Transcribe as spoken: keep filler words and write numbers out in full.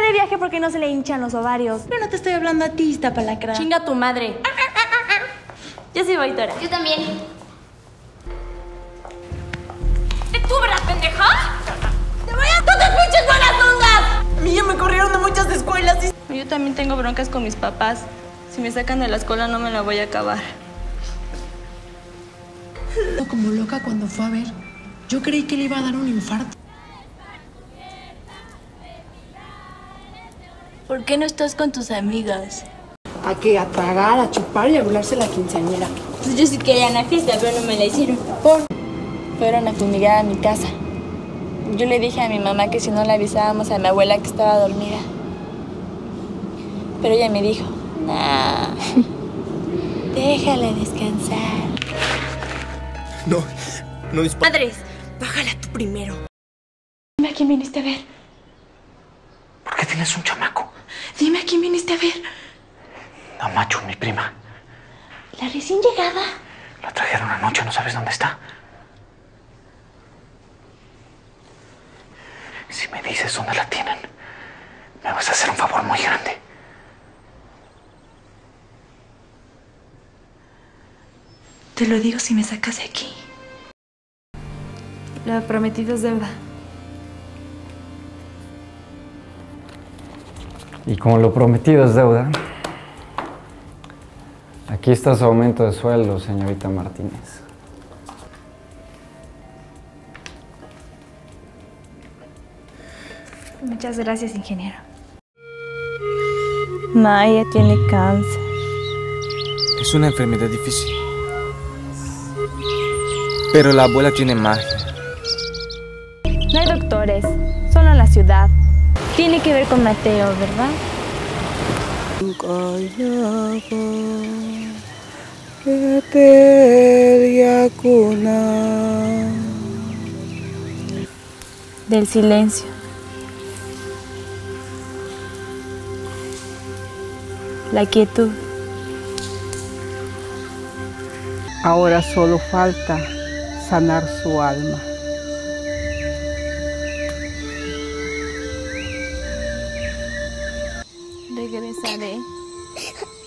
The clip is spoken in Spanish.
va de viaje porque no se le hinchan los ovarios. Pero no te estoy hablando a ti, tapalacra. Chinga tu madre. Ah, ah, ah, ah. Yo sí voy, Tora. Yo también. ¿Te tú, verdad, pendeja? ¡Te voy a todas pinches buenas ondas! A mí ya me corrieron de muchas escuelas y... Yo también tengo broncas con mis papás. Si me sacan de la escuela no me la voy a acabar. Como loca cuando fue a ver. Yo creí que le iba a dar un infarto. ¿Por qué no estás con tus amigas? ¿A qué? A pagar, a chupar y a burlarse la quinceañera. Pues yo sí quería una fiesta, pero no me la hicieron. ¿Por? Fueron a fumigar a mi casa. Yo le dije a mi mamá que si no le avisábamos a mi abuela que estaba dormida. Pero ella me dijo, nah, déjala descansar. No, no es... Madres, bájala tú primero. Dime a quién viniste a ver. ¿Por qué tienes un chamaco? Dime a quién viniste a ver. A Machu, mi prima. ¿La recién llegada? La trajeron anoche, ¿no sabes dónde está? Si me dices dónde la tienen, me vas a hacer un favor muy grande. Te lo digo si me sacas de aquí. Lo prometido es deuda. Y como lo prometido es deuda, aquí está su aumento de sueldo, señorita Martínez. Muchas gracias, ingeniero. Maya tiene cáncer. Es una enfermedad difícil. Pero la abuela tiene magia. No hay doctores, solo en la ciudad. Tiene que ver con Mateo, ¿verdad? Del silencio. La quietud. Ahora solo falta sanar su alma. Regresaré.